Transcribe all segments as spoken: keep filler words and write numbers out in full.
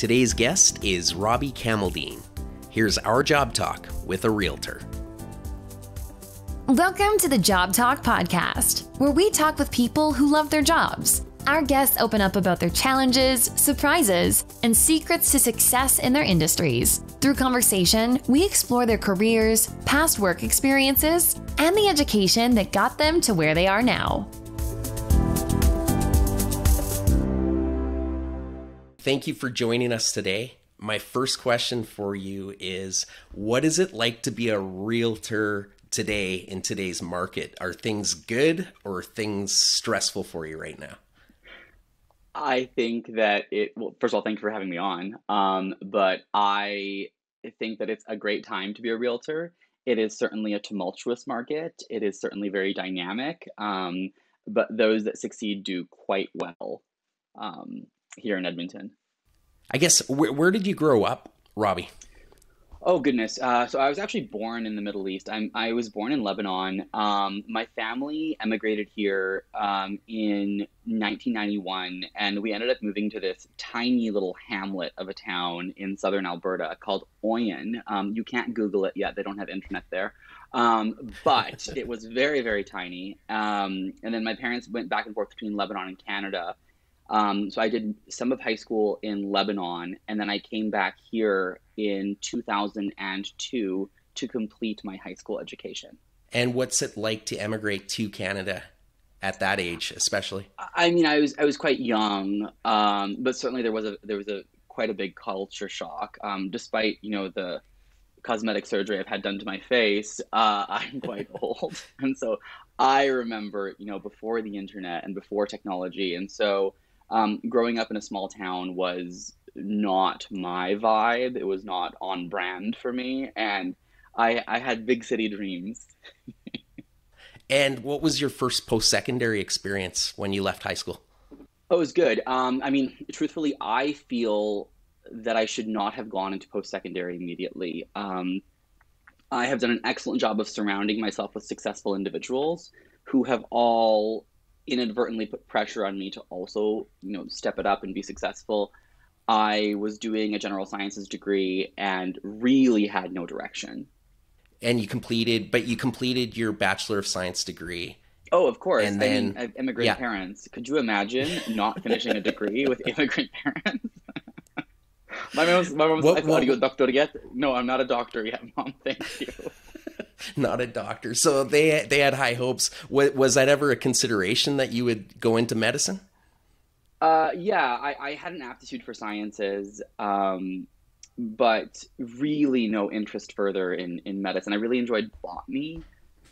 Today's guest is Robbie Kamaleddine. Here's our job talk with a realtor. Welcome to the Job Talk Podcast, where we talk with people who love their jobs. Our guests open up about their challenges, surprises, and secrets to success in their industries. Through conversation, we explore their careers, past work experiences, and the education that got them to where they are now. Thank you for joining us today. My first question for you is, what is it like to be a realtor today in today's market? Are things good or are things stressful for you right now? I think that it, well, first of all, thank you for having me on. Um, but I think that it's a great time to be a realtor. It is certainly a tumultuous market. It is certainly very dynamic. Um, but those that succeed do quite well. Um, here in Edmonton. I guess, where, where did you grow up, Robbie? Oh, goodness. Uh, so I was actually born in the Middle East. I'm, I was born in Lebanon. Um, my family emigrated here um, in nineteen ninety-one, and we ended up moving to this tiny little hamlet of a town in southern Alberta called Oyen. Um, you can't Google it yet. They don't have internet there. Um, but it was very, very tiny. Um, and then my parents went back and forth between Lebanon and Canada. Um, so I did some of high school in Lebanon, and then I came back here in two thousand two to complete my high school education. And what's it like to emigrate to Canada at that age, especially? I mean, I was I was quite young, um, but certainly there was a there was a quite a big culture shock. Um, despite you know the cosmetic surgery I've had done to my face, uh, I'm quite old, and so I remember you know before the internet and before technology, and so. Um, growing up in a small town was not my vibe. It was not on brand for me. And I, I had big city dreams. And what was your first post-secondary experience when you left high school? Oh, it was good. Um, I mean, truthfully, I feel that I should not have gone into post-secondary immediately. Um, I have done an excellent job of surrounding myself with successful individuals who have all inadvertently put pressure on me to also, you know, step it up and be successful. I was doing a general sciences degree and really had no direction. And you completed, but you completed your Bachelor of Science degree. Oh, of course. And I then mean, immigrant yeah. parents. Could you imagine not finishing a degree with immigrant parents? my mom's, my mom's what, I thought you were a doctor yet. No, I'm not a doctor yet, Mom. Thank you. Not a doctor. So they they had high hopes. Was, was that ever a consideration that you would go into medicine? Uh, yeah, I, I had an aptitude for sciences, um, but really no interest further in, in medicine. I really enjoyed botany,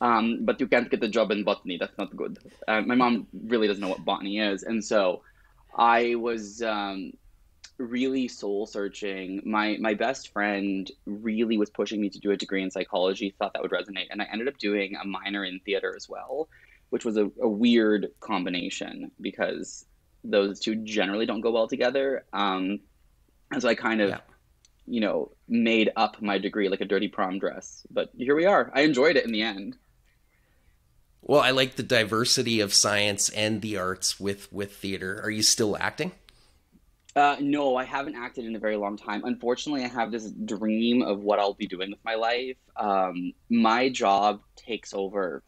um, but you can't get the job in botany. That's not good. Uh, my mom really doesn't know what botany is. And so I was um, really soul searching. My my best friend really was pushing me to do a degree in psychology, thought that would resonate. And I ended up doing a minor in theater as well, which was a, a weird combination because those two generally don't go well together. Um, and so I kind of, yeah. you know, made up my degree like a dirty prom dress. But here we are. I enjoyed it in the end. Well, I like the diversity of science and the arts with, with theater. Are you still acting? Uh, no, I haven't acted in a very long time. Unfortunately, I have this dream of what I'll be doing with my life. Um, my job takes over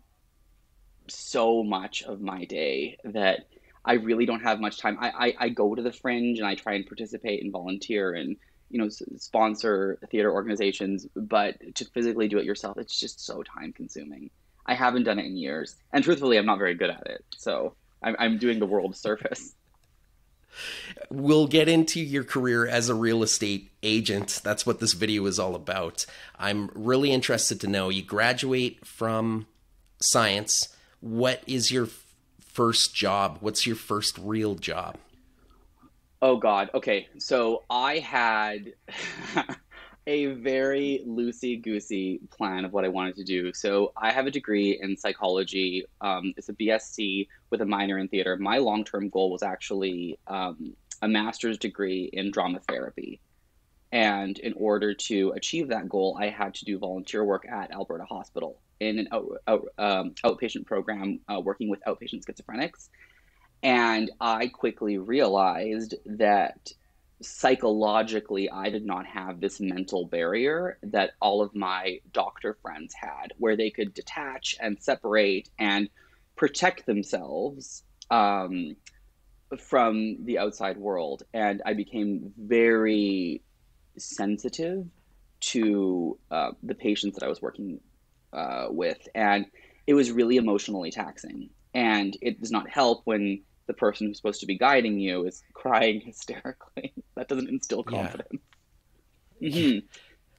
so much of my day that I really don't have much time. I, I, I go to the Fringe and I try and participate and volunteer and, you know, s- sponsor theater organizations. But to physically do it yourself, it's just so time consuming. I haven't done it in years. And truthfully, I'm not very good at it. So I'm, I'm doing the world service. We'll get into your career as a real estate agent. That's what this video is all about. I'm really interested to know, you graduate from science. What is your f- first job? What's your first real job? Oh, God. Okay. So I had a very loosey-goosey plan of what I wanted to do. So I have a degree in psychology. Um, it's a B S c with a minor in theater. My long-term goal was actually um, a master's degree in drama therapy. And in order to achieve that goal, I had to do volunteer work at Alberta Hospital in an out, out, um, outpatient program uh, working with outpatient schizophrenics. And I quickly realized that psychologically, I did not have this mental barrier that all of my doctor friends had, where they could detach and separate and protect themselves um, from the outside world. And I became very sensitive to uh, the patients that I was working uh, with. And it was really emotionally taxing. And it does not help when the person who's supposed to be guiding you is crying hysterically. That doesn't instill confidence. Yeah. Mm-hmm.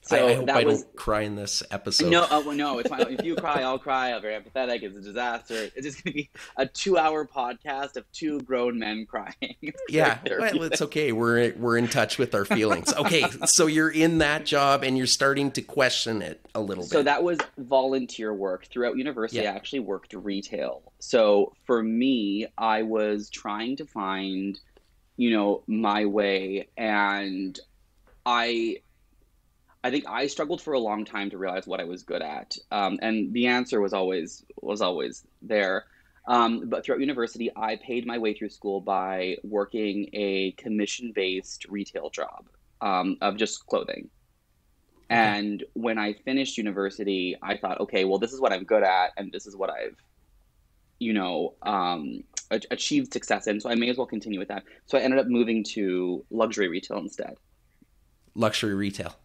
So I, I hope that I was... don't cry in this episode. No, oh, no. It's fine. If you cry, I'll cry. I'll be empathetic. It's a disaster. It's just going to be a two-hour podcast of two grown men crying. It's yeah, well, it's okay. We're we're in touch with our feelings. Okay, so you're in that job and you're starting to question it a little bit. So that was volunteer work throughout university. Yeah. I actually worked retail. So for me, I was trying to find, you know, my way, and I. I think I struggled for a long time to realize what I was good at. Um, and the answer was always was always there. Um, but throughout university, I paid my way through school by working a commission-based retail job um, of just clothing. Okay. And when I finished university, I thought, okay, well, this is what I'm good at, and this is what I've, you know, um, achieved success in. So I may as well continue with that. So I ended up moving to luxury retail instead. Luxury retail.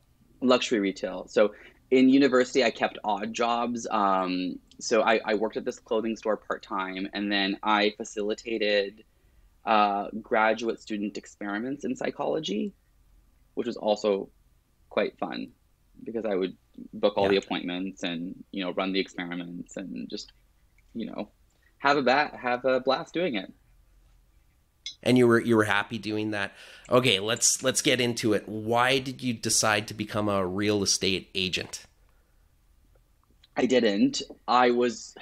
Luxury retail. So in university, I kept odd jobs. Um, so I, I worked at this clothing store part-time, and then I facilitated uh, graduate student experiments in psychology, which was also quite fun because I would book all yeah. the appointments and, you know, run the experiments and just, you know, have a bat, have a blast doing it. And you were you were happy doing that. Okay, let's let's get into it. Why did you decide to become a real estate agent? I didn't. I was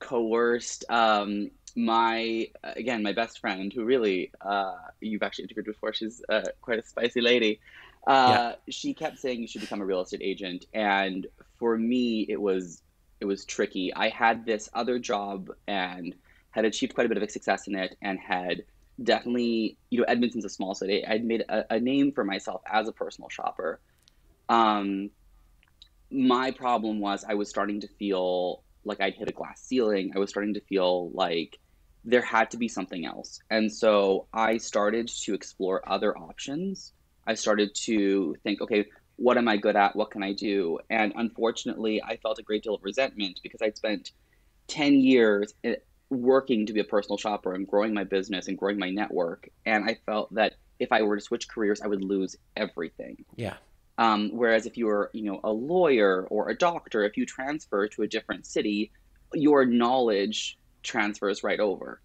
coerced. Um, my again, my best friend, who really uh, you've actually interviewed before. She's uh, quite a spicy lady. Uh, yeah. She kept saying you should become a real estate agent, and for me, it was it was tricky. I had this other job and had achieved quite a bit of success in it, and had definitely, you know, Edmonton's a small city. I'd made a, a name for myself as a personal shopper. Um, my problem was I was starting to feel like I'd hit a glass ceiling. I was starting to feel like there had to be something else. And so I started to explore other options. I started to think, okay, what am I good at? What can I do? And unfortunately, I felt a great deal of resentment because I'd spent ten years in, working to be a personal shopper and growing my business and growing my network. And I felt that if I were to switch careers, I would lose everything. Yeah. Um, whereas if you were, you know, a lawyer or a doctor, if you transfer to a different city, your knowledge transfers right over.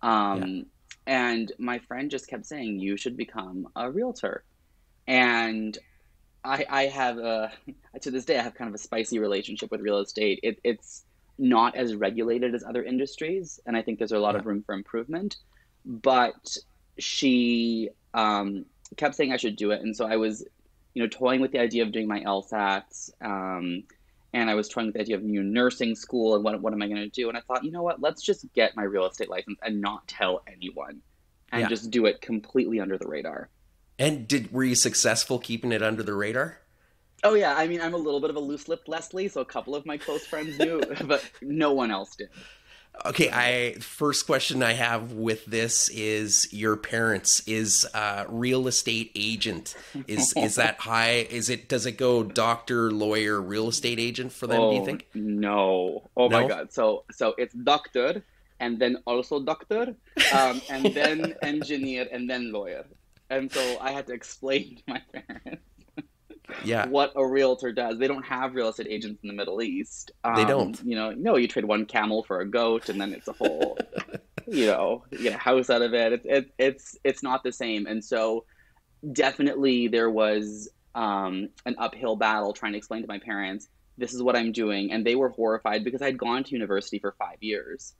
Um, yeah. And my friend just kept saying, you should become a realtor. And I, I have a, to this day, I have kind of a spicy relationship with real estate. It, it's, not as regulated as other industries, and I think there's a lot yeah. of room for improvement, but she um kept saying I should do it. And so I was, you know, toying with the idea of doing my L S A Ts, um and I was toying with the idea of new nursing school and what, what am I going to do. And I thought, you know what, let's just get my real estate license and not tell anyone and yeah. just do it completely under the radar. And did were you successful keeping it under the radar? Oh, yeah. I mean, I'm a little bit of a loose-lipped Leslie, so a couple of my close friends knew, but no one else did. Okay. I first question I have with this is your parents. Is uh, real estate agent, is is that high? Is it? Does it go doctor, lawyer, real estate agent for them, oh, do you think? No. Oh, no? My God. So so it's doctor, and then also doctor, um, and then engineer, and then lawyer. And so I had to explain to my parents. Yeah. What a realtor does. They don't have real estate agents in the Middle East. Um, they don't. You know, no, you trade one camel for a goat, and then it's a whole, you know, you get a house out of it. It's it, it's it's not the same. And so, definitely, there was um, an uphill battle trying to explain to my parents, this is what I'm doing, and they were horrified because I'd gone to university for five years,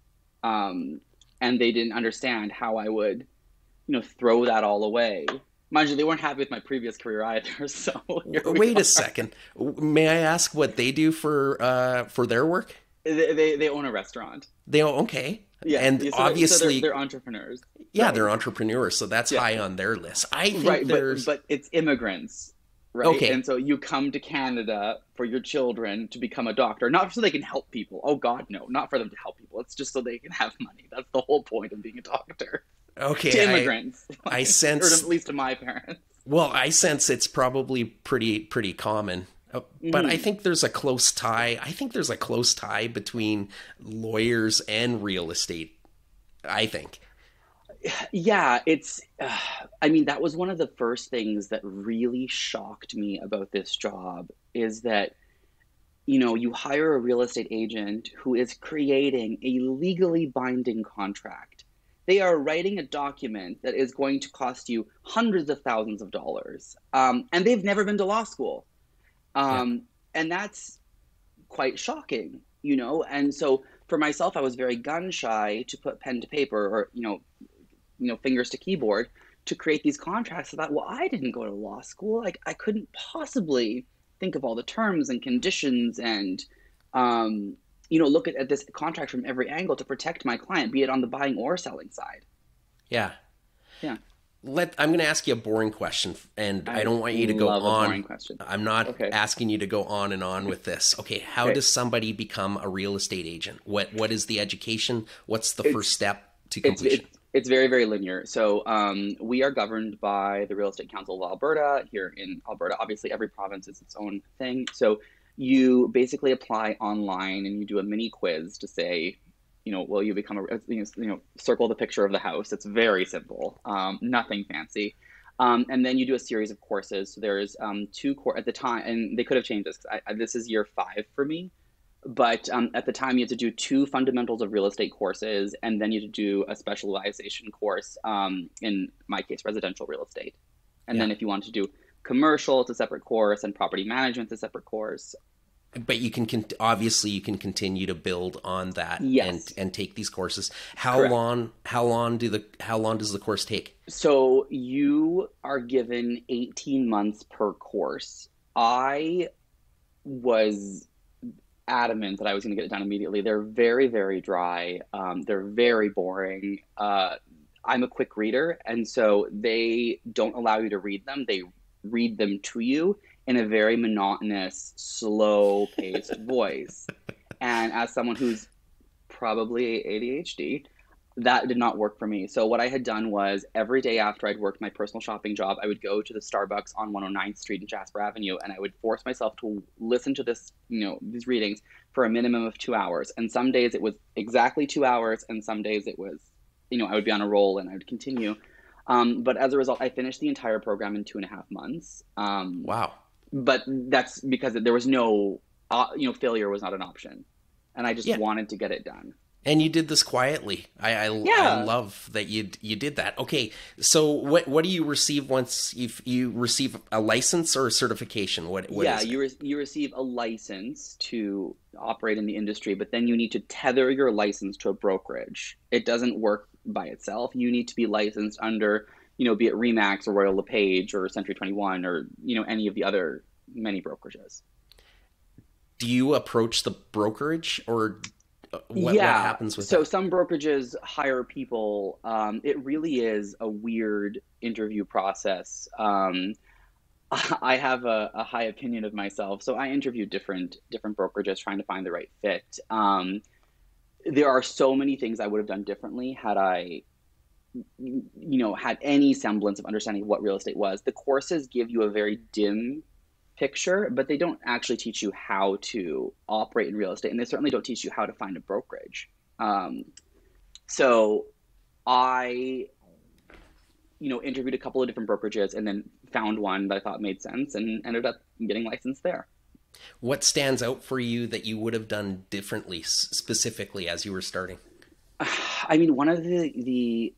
um, and they didn't understand how I would, you know, throw that all away. Mind you, they weren't happy with my previous career either. So wait a second, may I ask what they do for uh, for their work? They, they they own a restaurant. They own okay. Yeah, and yeah, so obviously so they're, they're entrepreneurs. Yeah, right. They're entrepreneurs, so that's yeah. high on their list. I think right, there's but, but it's immigrants, right? Okay. And so you come to Canada for your children to become a doctor, not so they can help people. Oh God, no, not for them to help people. It's just so they can have money. That's the whole point of being a doctor. Okay, to immigrants. I, like, I sense, or at least to my parents. Well, I sense it's probably pretty pretty common. But I think there's a close tie. I think there's a close tie between lawyers and real estate, I think. Yeah, it's, uh, I mean, that was one of the first things that really shocked me about this job is that, you know, you hire a real estate agent who is creating a legally binding contract. They are writing a document that is going to cost you hundreds of thousands of dollars. Um, and they've never been to law school. Um, yeah. And that's quite shocking, you know? And so for myself, I was very gun shy to put pen to paper or, you know, you know, fingers to keyboard to create these contracts. I thought, well, I didn't go to law school. Like I couldn't possibly think of all the terms and conditions and, um, you know, look at, at this contract from every angle to protect my client, be it on the buying or selling side. Yeah. Yeah. Let, I'm going to ask you a boring question, and I, I don't want you to go on. I'm not okay. asking you to go on and on with this. Okay, how okay. does somebody become a real estate agent? What What is the education? What's the it's, first step to completion? It's, it's, it's very, very linear. So um, we are governed by the Real Estate Council of Alberta here in Alberta. Obviously, every province is its own thing. So you basically apply online, and you do a mini quiz to say, you know, will you become a, you know, circle the picture of the house. It's very simple, um, nothing fancy. Um, and then you do a series of courses. So there's um, two courses at the time, and they could have changed this. I, I, this is year five for me. But um, at the time, you had to do two fundamentals of real estate courses, and then you had to do a specialization course, um, in my case, residential real estate. And yeah. then if you want to do commercial, it's a separate course, and property management is a separate course. But you can, con obviously you can continue to build on that yes. and, and take these courses. How Correct. long, how long do the, how long does the course take? So you are given eighteen months per course. I was adamant that I was going to get it done immediately. They're very, very dry. Um, they're very boring. Uh, I'm a quick reader. And so they don't allow you to read them. They read them to you in a very monotonous, slow-paced voice. And as someone who's probably A D H D, that did not work for me. So what I had done was every day after I'd worked my personal shopping job, I would go to the Starbucks on one oh ninth street and Jasper Avenue, and I would force myself to listen to this, you know, these readings for a minimum of two hours. And some days it was exactly two hours, and some days it was, you know, I would be on a roll and I would continue. Um, but as a result, I finished the entire program in two and a half months. Um, wow. But that's because there was no, uh, you know, failure was not an option. And I just yeah. wanted to get it done. And you did this quietly. I, I, yeah. I love that you you did that. Okay, so what what do you receive once you you receive a license or a certification? What, what yeah, is you re you receive a license to operate in the industry, but then you need to tether your license to a brokerage. It doesn't work by itself. You need to be licensed under, you know, be it Remax or Royal LePage or Century twenty-one or, you know, any of the other many brokerages. Do you approach the brokerage or? What, yeah. what happens with so that? Some brokerages hire people. Um, it really is a weird interview process. Um, I have a, a high opinion of myself, so I interview different different brokerages trying to find the right fit. Um, there are so many things I would have done differently had I, you know, had any semblance of understanding what real estate was. The courses give you a very dim picture, but they don't actually teach you how to operate in real estate, and they certainly don't teach you how to find a brokerage. Um, so I, you know, interviewed a couple of different brokerages and then found one that I thought made sense and ended up getting licensed there. What stands out for you that you would have done differently specifically as you were starting? I mean, one of the, the,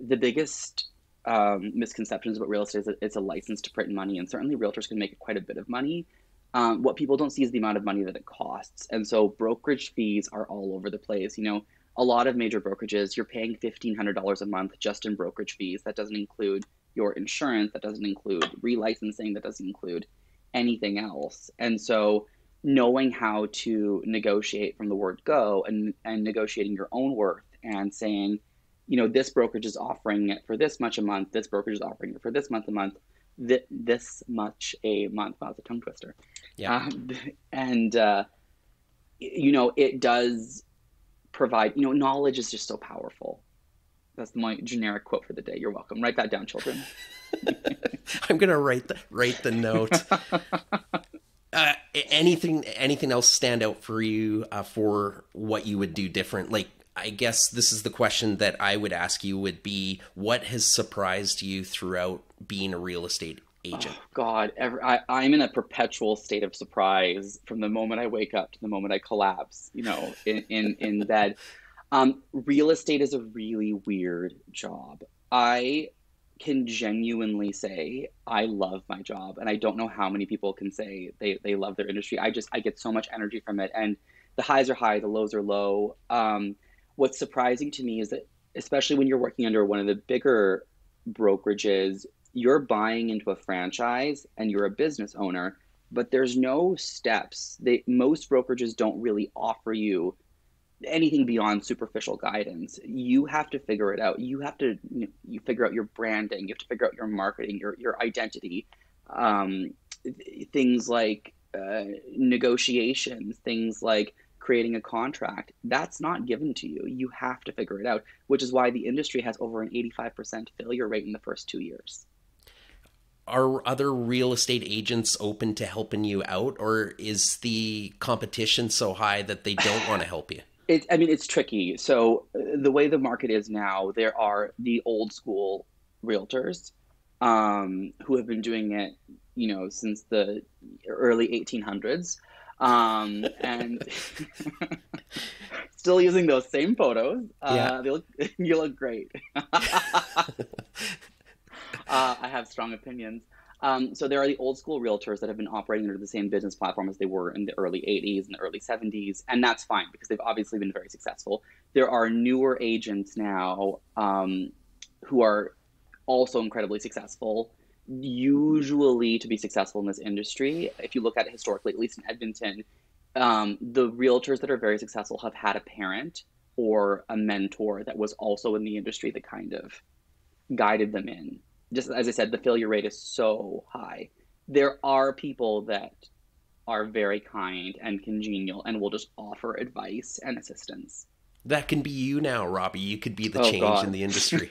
the biggest Um, misconceptions about real estate is that it's a license to print money, and certainly realtors can make quite a bit of money. Um, what people don't see is the amount of money that it costs, and so brokerage fees are all over the place. You know, a lot of major brokerages, you're paying fifteen hundred dollars a month just in brokerage fees. That doesn't include your insurance, that doesn't include relicensing, that doesn't include anything else. And so knowing how to negotiate from the word go and, and negotiating your own worth and saying, you know, this brokerage is offering it for this much a month. This brokerage is offering it for this month a month. Th- this much a month. Wow, it's a tongue twister. Yeah. Um, and, uh, you know, it does provide, you know, knowledge is just so powerful. That's my generic quote for the day. You're welcome. Write that down, children. I'm going to write the, write the note. Uh, anything, anything else stand out for you uh, for what you would do different? Like, I guess this is the question that I would ask you would be, what has surprised you throughout being a real estate agent? Oh, God, every, I, I'm in a perpetual state of surprise from the moment I wake up to the moment I collapse, you know, in, in, in bed. Um, real estate is a really weird job. I can genuinely say I love my job, and I don't know how many people can say they, they love their industry. I just, I get so much energy from it, and the highs are high, the lows are low. Um, what's surprising to me is that, especially when you're working under one of the bigger brokerages, you're buying into a franchise and you're a business owner, but there's no steps. They, most brokerages don't really offer you anything beyond superficial guidance. You have to figure it out. You have to you know, you figure out your branding. You have to figure out your marketing, your your identity, um, th- things like uh, negotiations, things like creating a contract. That's not given to you. You have to figure it out, which is why the industry has over an eighty-five percent failure rate in the first two years. Are other real estate agents open to helping you out, or is the competition so high that they don't want to help you? It, I mean, it's tricky. So the way the market is now, there are the old school realtors um, who have been doing it, you know, since the early eighteen hundreds, um, and still using those same photos. Uh, yeah. They look, you look great. uh, I have strong opinions. Um, so there are the old school realtors that have been operating under the same business platform as they were in the early eighties and the early seventies. And that's fine because they've obviously been very successful. There are newer agents now um, who are also incredibly successful. Usually to be successful in this industry, if you look at it historically, at least in Edmonton, um, the realtors that are very successful have had a parent or a mentor that was also in the industry that kind of guided them in. Just as I said, the failure rate is so high. There are people that are very kind and congenial and will just offer advice and assistance. That can be you now, Robbie. You could be the oh, change God. in the industry.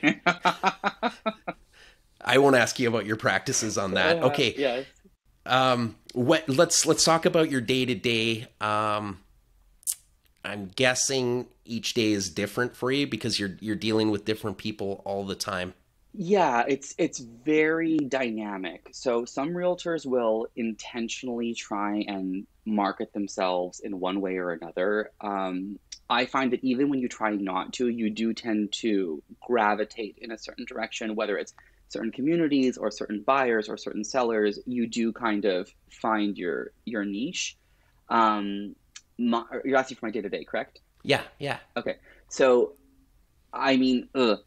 I won't ask you about your practices on that. Uh, okay. Yes. Um, what, let's, let's talk about your day-to-day. Um, I'm guessing each day is different for you because you're, you're dealing with different people all the time. Yeah, it's it's very dynamic. So some realtors will intentionally try and market themselves in one way or another. Um, I find that even when you try not to, you do tend to gravitate in a certain direction, whether it's certain communities or certain buyers or certain sellers. You do kind of find your your niche. Um, my, you're asking for my day-to-day, correct? Yeah, yeah. Okay, so I mean, ugh.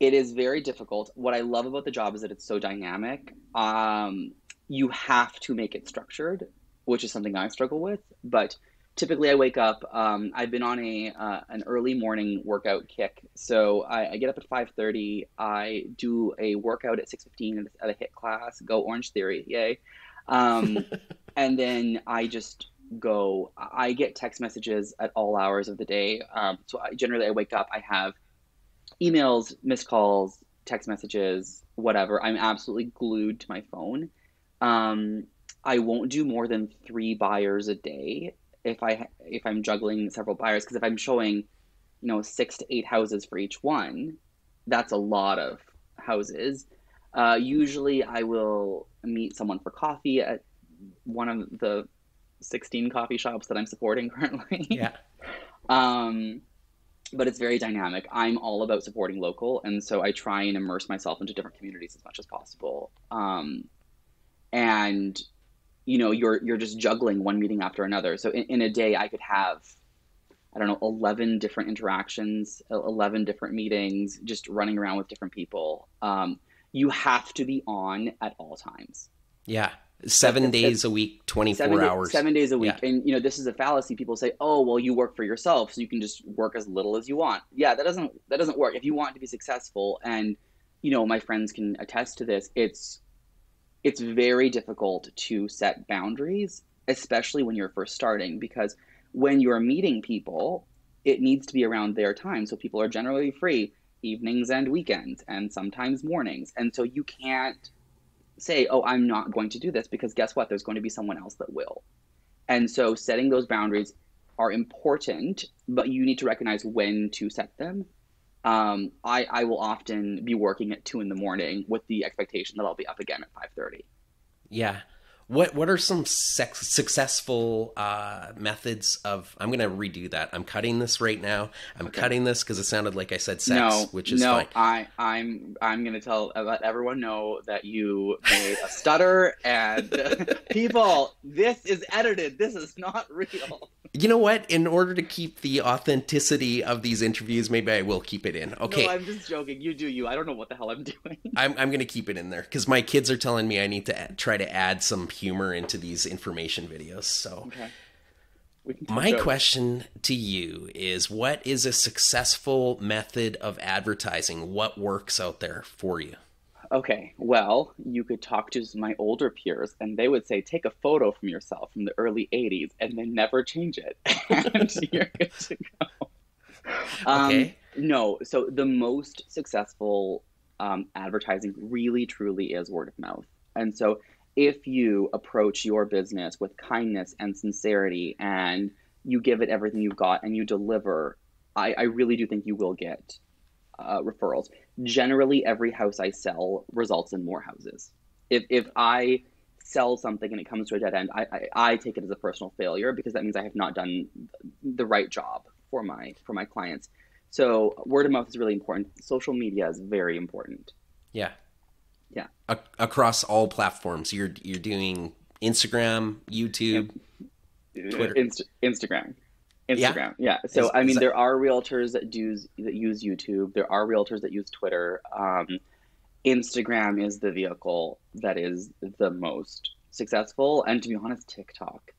It is very difficult. What I love about the job is that it's so dynamic. Um, you have to make it structured, which is something I struggle with. But typically I wake up, um, I've been on a uh, an early morning workout kick. So I, I get up at five thirty, I do a workout at six fifteen at a HIIT class, go Orange Theory, yay. Um, and then I just go, I get text messages at all hours of the day. Um, so I, generally I wake up, I have emails, missed calls, text messages, whatever. I'm absolutely glued to my phone. Um, I won't do more than three buyers a day if I if I'm juggling several buyers, because if I'm showing, you know, six to eight houses for each one, that's a lot of houses. Uh, usually, I will meet someone for coffee at one of the sixteen coffee shops that I'm supporting currently. Yeah. um. But it's very dynamic. I'm all about supporting local, and so I try and immerse myself into different communities as much as possible. Um, and, you know, you're you're just juggling one meeting after another. So in, in a day, I could have, I don't know, eleven different interactions, eleven different meetings, just running around with different people. Um, you have to be on at all times. Yeah, Seven it's, days it's, a week, twenty-four seven, hours. Seven days a week. Yeah. And, you know, this is a fallacy. People say, oh, well, you work for yourself, so you can just work as little as you want. Yeah, that doesn't that doesn't work. If you want to be successful, and, you know, my friends can attest to this, it's it's very difficult to set boundaries, especially when you're first starting, because when you're meeting people, it needs to be around their time. So people are generally free evenings and weekends and sometimes mornings. And so you can't say, oh, I'm not going to do this, because guess what? There's going to be someone else that will. And so setting those boundaries are important, but you need to recognize when to set them. Um, I, I will often be working at two in the morning with the expectation that I'll be up again at five thirty. Yeah. What what are some sex, successful uh, methods of, I'm going to redo that. I'm cutting this right now. I'm okay. cutting this because it sounded like I said sex, no, which is no, fine. No, I, I'm, I'm going to tell, let everyone know that you made a stutter and people, this is edited. This is not real. You know what? In order to keep the authenticity of these interviews, maybe I will keep it in. Okay. No, I'm just joking. You do you. I don't know what the hell I'm doing. I'm, I'm going to keep it in there because my kids are telling me I need to add, try to add some humor into these information videos. So okay. My jokes. Question to you is, what is a successful method of advertising? What works out there for you? Okay. Well, you could talk to my older peers and they would say, take a photo from yourself from the early eighties and then never change it. And you're good to go. Um, okay. No. So the most successful um, advertising really, truly is word of mouth. And so if you approach your business with kindness and sincerity and you give it everything you've got and you deliver, I, I really do think you will get uh, referrals. Generally, every house I sell results in more houses. If, if I sell something and it comes to a dead end, I, I, I take it as a personal failure because that means I have not done the right job for my, for my clients. So word of mouth is really important. Social media is very important. Yeah. Yeah. A- across all platforms. You're you're doing Instagram, YouTube, yep. Twitter. Inst- Instagram. Instagram. Yeah. yeah. So, is, I mean, that... there are realtors that do that use YouTube. There are realtors that use Twitter. Um, Instagram is the vehicle that is the most successful. And to be honest, TikTok.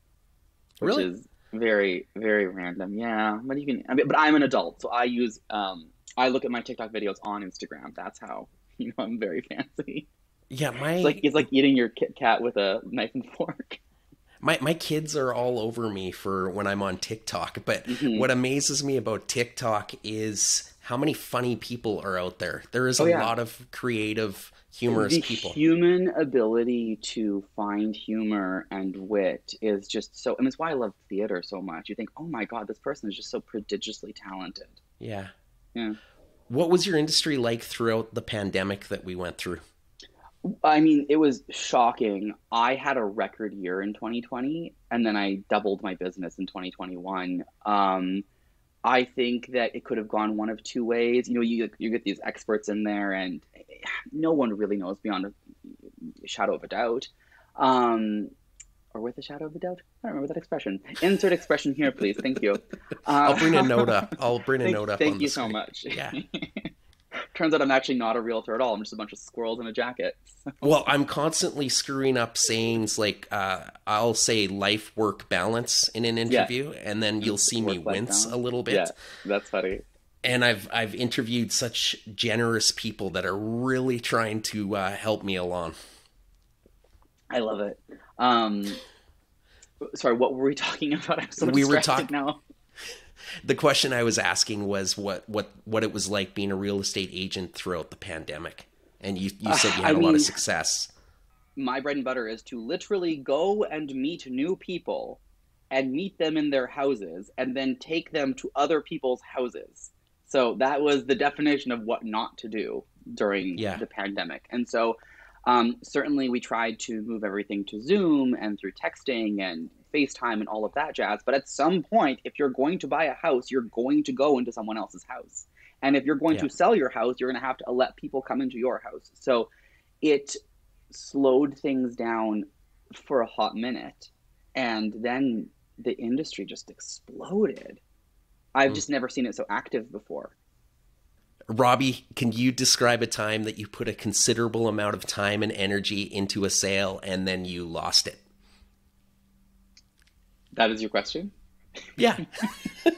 Which really? Is very, very random. Yeah. But you can, I mean, but I'm an adult. So I use, um, I look at my TikTok videos on Instagram. That's how. You know, I'm very fancy. Yeah, my it's like it's like eating your Kit Kat with a knife and fork. My my kids are all over me for when I'm on TikTok, but mm-hmm. what amazes me about TikTok is how many funny people are out there. There is oh, a yeah. lot of creative, humorous the people. The human ability to find humor and wit is just so. I mean, it's why I love theater so much. You think, oh my god, this person is just so prodigiously talented. Yeah. Yeah. What was your industry like throughout the pandemic that we went through? I mean, it was shocking. I had a record year in twenty twenty, and then I doubled my business in twenty twenty-one. Um, I think that it could have gone one of two ways. You know, you, you get these experts in there, and no one really knows beyond a shadow of a doubt. Um, or with a shadow of a doubt? I don't remember that expression. Insert expression here, please. Thank you. Uh, I'll bring a note up. I'll bring a thank, note up Thank on you the so much. Yeah. Turns out I'm actually not a realtor at all. I'm just a bunch of squirrels in a jacket. So. Well, I'm constantly screwing up sayings like, uh, I'll say life-work balance in an interview, yeah. and then you'll see work me wince balance. A little bit. Yeah, that's funny. And I've I've interviewed such generous people that are really trying to uh, help me along. I love it. Um, sorry, what were we talking about? I'm so we were talking now. The question I was asking was what, what, what it was like being a real estate agent throughout the pandemic. And you, you said you had uh, I a mean, lot of success. My bread and butter is to literally go and meet new people and meet them in their houses and then take them to other people's houses. So that was the definition of what not to do during yeah. the pandemic. And so, Um, certainly we tried to move everything to Zoom and through texting and FaceTime and all of that jazz. But at some point, if you're going to buy a house, you're going to go into someone else's house. And if you're going yeah. to sell your house, you're going to have to let people come into your house. So it slowed things down for a hot minute. And then the industry just exploded. I've mm. just never seen it so active before. Robbie, can you describe a time that you put a considerable amount of time and energy into a sale and then you lost it? That is your question? Yeah. I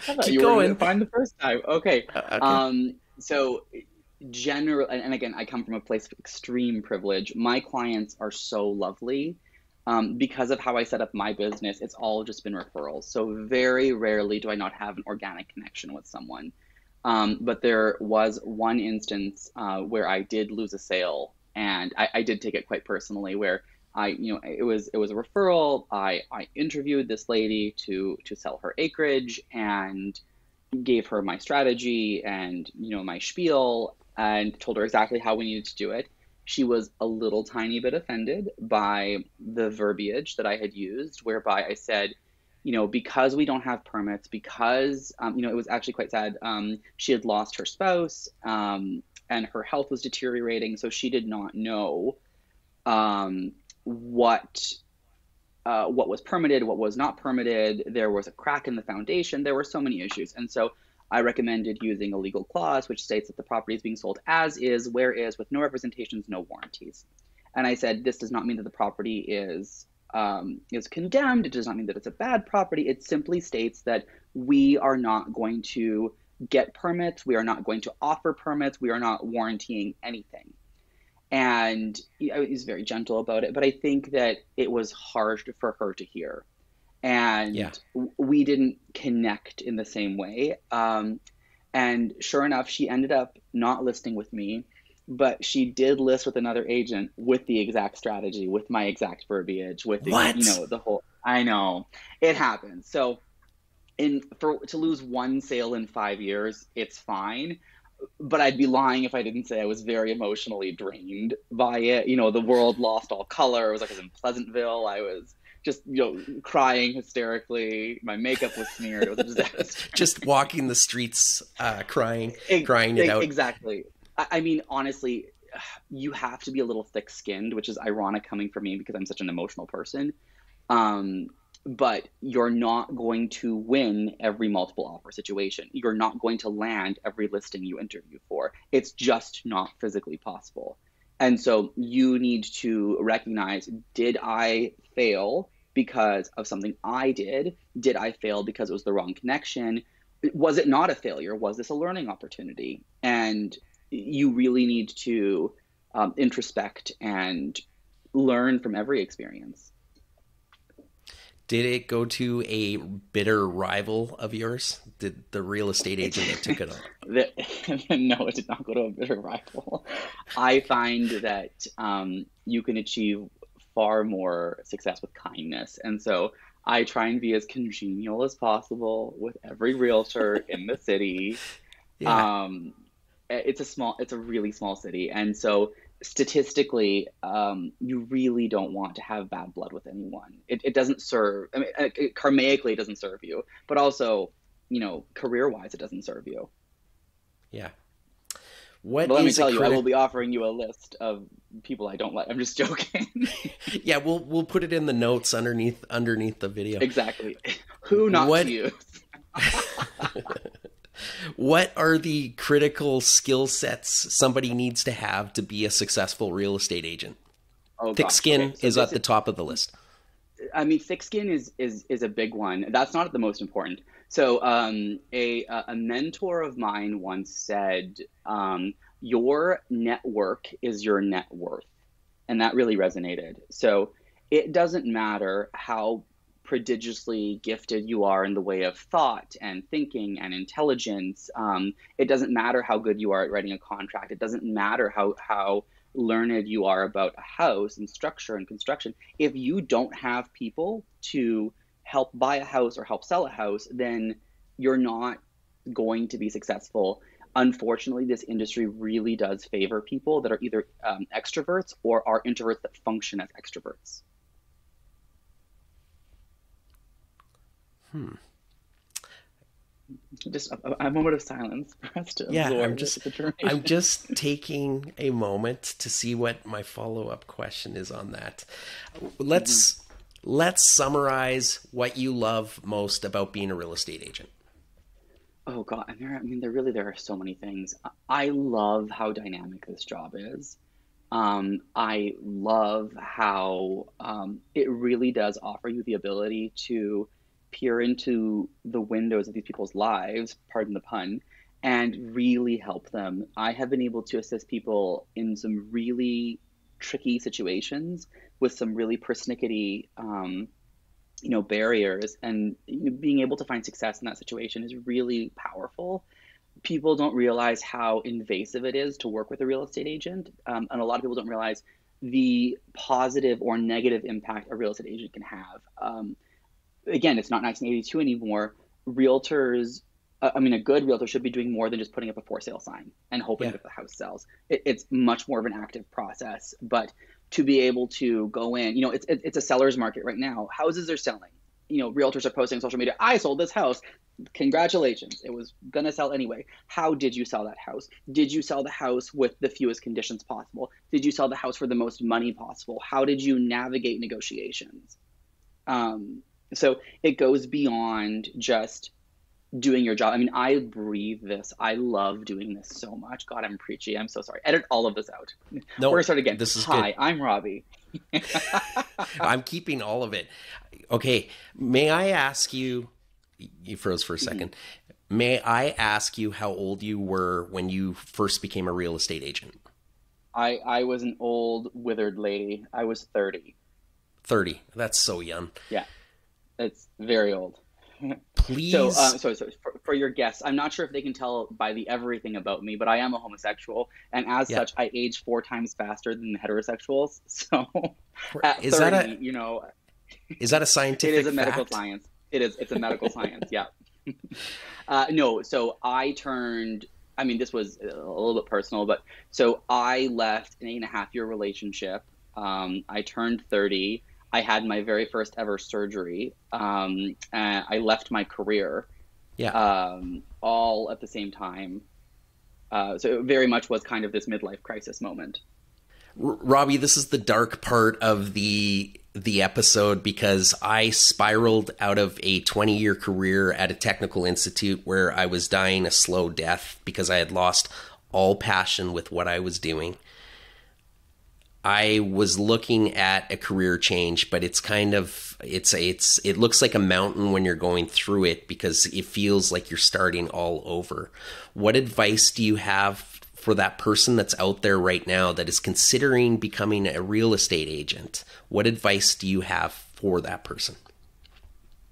thought Keep you going. were going to find the first time. Okay. Uh, okay. Um, so general, and, and again, I come from a place of extreme privilege. My clients are so lovely. Um, because of how I set up my business, it's all just been referrals. So very rarely do I not have an organic connection with someone. Um, but there was one instance uh, where I did lose a sale, and I, I did take it quite personally, where I, you know, it was it was a referral. I, I interviewed this lady to to sell her acreage and gave her my strategy and, you know, my spiel, and told her exactly how we needed to do it. She was a little tiny bit offended by the verbiage that I had used, whereby I said, you know, because we don't have permits, because, um, you know, it was actually quite sad. Um, she had lost her spouse, um, and her health was deteriorating. So she did not know um, what uh, what was permitted, what was not permitted. There was a crack in the foundation. There were so many issues. And so I recommended using a legal clause, which states that the property is being sold as is, where is, with no representations, no warranties. And I said, this does not mean that the property is um, is condemned. It does not mean that it's a bad property. It simply states that we are not going to get permits. We are not going to offer permits. We are not warrantying anything. And I was very gentle about it, but I think that it was hard for her to hear. And yeah. we didn't connect in the same way. Um, and sure enough, she ended up not listing with me, but she did list with another agent with the exact strategy, with my exact verbiage, with the, what? you know, the whole, I know it happens. So in for, to lose one sale in five years, it's fine. But I'd be lying if I didn't say I was very emotionally drained by it. You know, the world lost all color. It was like I was in Pleasantville. I was just, you know, crying hysterically. My makeup was smeared. It was a disaster. Just walking the streets, uh, crying, it, crying it, it out. Exactly. I, I mean, honestly, you have to be a little thick-skinned, which is ironic coming from me because I'm such an emotional person. Um, but you're not going to win every multiple offer situation. You're not going to land every listing you interview for. It's just not physically possible. And so you need to recognize, did I fail because of something I did? Did I fail because it was the wrong connection? Was it not a failure? Was this a learning opportunity? And you really need to um, introspect and learn from every experience. Did it go to a bitter rival of yours? Did the real estate agent that took it on? No, it did not go to a bitter rival. I find that um, you can achieve far more success with kindness. And so I try and be as congenial as possible with every realtor in the city. Yeah. Um, it's a small, it's a really small city. And so statistically, um, you really don't want to have bad blood with anyone. It, it doesn't serve, I mean, it, it, karmaically it doesn't serve you, but also, you know, career-wise, it doesn't serve you. Yeah. What well, let me tell you, I will be offering you a list of people I don't like. I'm just joking. Yeah, we'll we'll put it in the notes underneath underneath the video. Exactly. Who not what... to use. What are the critical skill sets somebody needs to have to be a successful real estate agent? Oh, thick gosh. skin okay, so is at the top of the list. I mean, thick skin is, is, is a big one. That's not the most important. So um, a, a mentor of mine once said, um, your network is your net worth. And that really resonated. So it doesn't matter how prodigiously gifted you are in the way of thought and thinking and intelligence. Um, it doesn't matter how good you are at writing a contract. It doesn't matter how, how learned you are about a house and structure and construction. If you don't have people to help buy a house or help sell a house, then you're not going to be successful. Unfortunately, this industry really does favor people that are either um, extroverts or are introverts that function as extroverts. Hmm. Just a, a moment of silence for us to yeah, absorb I'm just, the I'm just taking a moment to see what my follow-up question is on that. Let's, mm-hmm. let's summarize what you love most about being a real estate agent. Oh God, and there, I mean, there really, there are so many things. I love how dynamic this job is. Um, I love how um, it really does offer you the ability to peer into the windows of these people's lives, pardon the pun, and really help them. I have been able to assist people in some really tricky situations with some really persnickety, um, you know, barriers, and being able to find success in that situation is really powerful. People don't realize how invasive it is to work with a real estate agent. Um, and a lot of people don't realize the positive or negative impact a real estate agent can have. Um, again, it's not nineteen eighty-two anymore. Realtors, uh, I mean, a good realtor should be doing more than just putting up a for sale sign and hoping yeah. that the house sells. It, it's much more of an active process, but to be able to go in, you know, it's, it, it's a seller's market right now. Houses are selling. You know, realtors are posting on social media, I sold this house. Congratulations. It was going to sell anyway. How did you sell that house? Did you sell the house with the fewest conditions possible? Did you sell the house for the most money possible? How did you navigate negotiations? Um, so it goes beyond just doing your job. I mean, I breathe this. I love doing this so much. God, I'm preachy. I'm so sorry. Edit all of this out. No, we're going to start again. This is Hi, good. I'm Robbie. I'm keeping all of it. Okay. May I ask you, you froze for a second. Mm-hmm. May I ask you how old you were when you first became a real estate agent? I, I was an old withered lady. I was thirty. thirty. That's so young. Yeah. It's very old. Please. So, um, so, so for, for your guests, I'm not sure if they can tell by the everything about me, but I am a homosexual, and as yeah. such, I age four times faster than the heterosexuals. So, at is thirty, that a, you know, is that a scientific? It is a fact? medical science. It is. It's a medical science. Yeah. Uh, no. So I turned. I mean, this was a little bit personal, but so I left an eight and a half year relationship. Um, I turned thirty. I had my very first ever surgery. Um, and I left my career, yeah, um, all at the same time. Uh, so it very much was kind of this midlife crisis moment. R- Robbie, this is the dark part of the the episode because I spiraled out of a twenty-year career at a technical institute where I was dying a slow death because I had lost all passion with what I was doing. I was looking at a career change, but it's kind of, it's, it's, it looks like a mountain when you're going through it because it feels like you're starting all over. What advice do you have for that person that's out there right now that is considering becoming a real estate agent? What advice do you have for that person?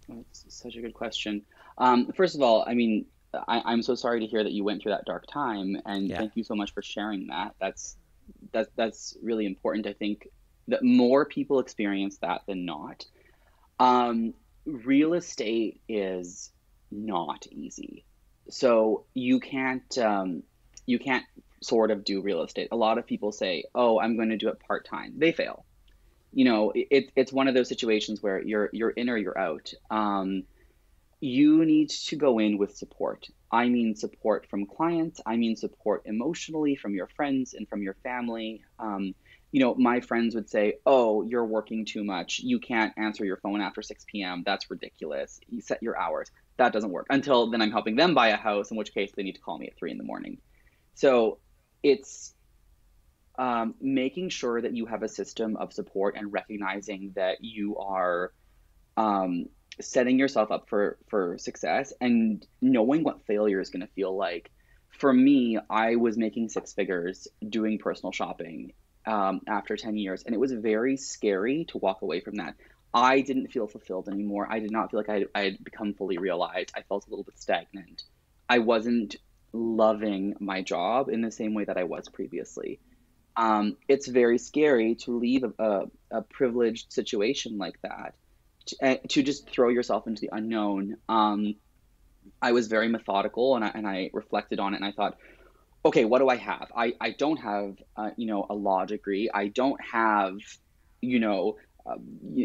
That's such a good question. Um, first of all, I mean, I, I'm so sorry to hear that you went through that dark time, and yeah. thank you so much for sharing that. That's, That, that's really important. I think that more people experience that than not. Um, real estate is not easy. So you can't, um, you can't sort of do real estate. A lot of people say, oh, I'm going to do it part-time. They fail. You know, it, it's one of those situations where you're, you're in or you're out. Um, you need to go in with support. I mean support from clients. I mean support emotionally from your friends and from your family. Um, you know, my friends would say, oh, you're working too much. You can't answer your phone after six p m That's ridiculous. You set your hours. That doesn't work. Until then I'm helping them buy a house, in which case they need to call me at three in the morning. So it's um, making sure that you have a system of support and recognizing that you are um, – setting yourself up for, for success and knowing what failure is going to feel like. For me, I was making six figures doing personal shopping um, after ten years. And it was very scary to walk away from that. I didn't feel fulfilled anymore. I did not feel like I, I had become fully realized. I felt a little bit stagnant. I wasn't loving my job in the same way that I was previously. Um, it's very scary to leave a, a, a privileged situation like that. To just throw yourself into the unknown. Um, I was very methodical, and I, and I reflected on it, and I thought, okay, what do I have? I, I don't have, uh, you know, a law degree. I don't have, you know, uh,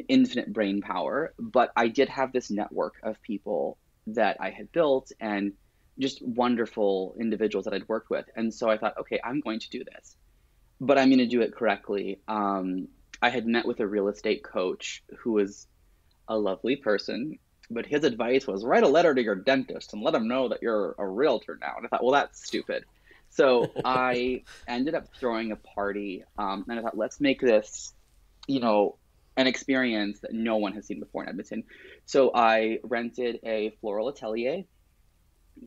infinite brain power, but I did have this network of people that I had built and just wonderful individuals that I'd worked with. And so I thought, okay, I'm going to do this, but I'm going to do it correctly. Um, I had met with a real estate coach who was a lovely person. But his advice was write a letter to your dentist and let them know that you're a realtor now. And I thought, well, that's stupid. So I ended up throwing a party, um, and I thought, let's make this, you know, an experience that no one has seen before in Edmonton. So I rented a floral atelier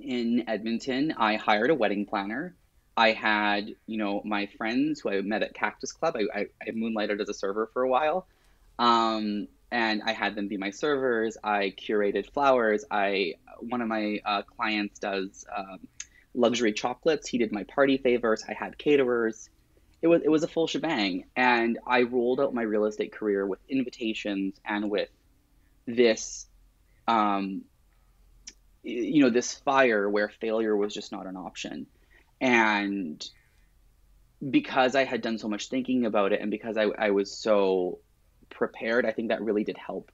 in Edmonton. I hired a wedding planner. I had, you know, my friends who I met at Cactus Club. I, I, I moonlighted as a server for a while. Um, and I had them be my servers. I curated flowers. I, one of my uh, clients does um, luxury chocolates. He did my party favors. I had caterers. It was, it was a full shebang. And I rolled out my real estate career with invitations and with this, um, you know, this fire where failure was just not an option. And because I had done so much thinking about it and because I, I was so prepared, I think that really did help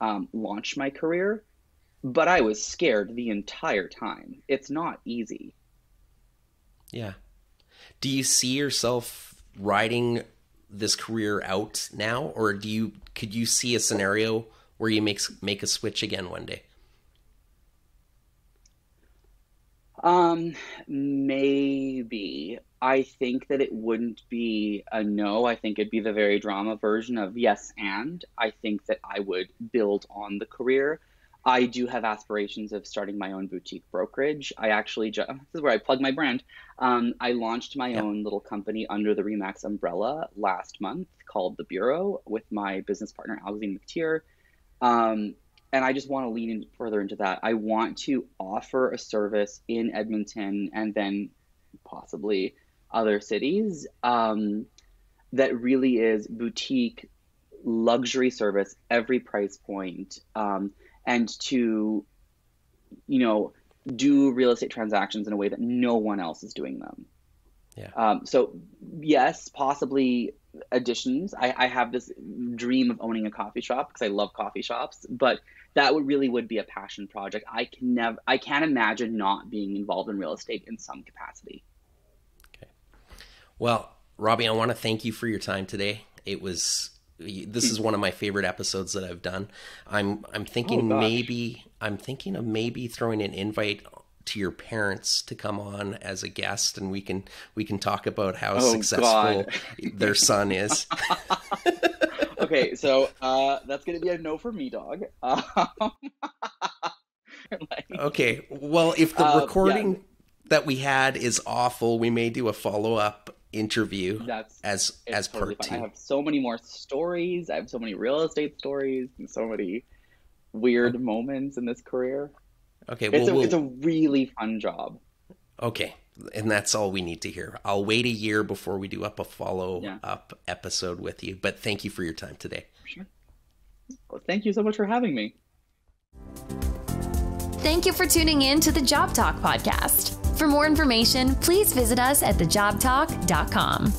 um, launch my career. But I was scared the entire time. It's not easy. Yeah. Do you see yourself riding this career out now, or do you could you see a scenario where you make make a switch again one day? Um, maybe. I think that it wouldn't be a no. I think it'd be the very drama version of yes and. I think that I would build on the career. I do have aspirations of starting my own boutique brokerage. I actually just, this is where I plug my brand. Um, I launched my yeah. own little company under the Remax umbrella last month called the Bureau with my business partner, Alison McTier. Um, and I just want to lean in further into that. I want to offer a service in Edmonton and then possibly other cities um, that really is boutique luxury service, every price point. Um, And to, you know, do real estate transactions in a way that no one else is doing them. Yeah. Um, so yes, possibly additions. I, I have this dream of owning a coffee shop because I love coffee shops, but that would really would be a passion project. I can never, I can't imagine not being involved in real estate in some capacity. Okay. Well, Robbie, I want to thank you for your time today. It was. This is one of my favorite episodes that I've done. I'm I'm thinking oh, maybe I'm thinking of maybe throwing an invite to your parents to come on as a guest, and we can we can talk about how oh, successful their son is. Okay, so uh, that's gonna be a no for me, dog. Um, like, okay, well, if the um, recording yeah. that we had is awful, we may do a follow up interview that's as as totally part fun. two. I have so many more stories. I have so many real estate stories and so many weird moments in this career. Okay, well, it's, a, we'll... it's a really fun job. Okay, and that's all we need to hear. I'll wait a year before we do up a follow yeah. up episode with you. But thank you for your time today. Sure. Well, thank you so much for having me. Thank you for tuning in to the Job Talk podcast. For more information, please visit us at the job talk dot com.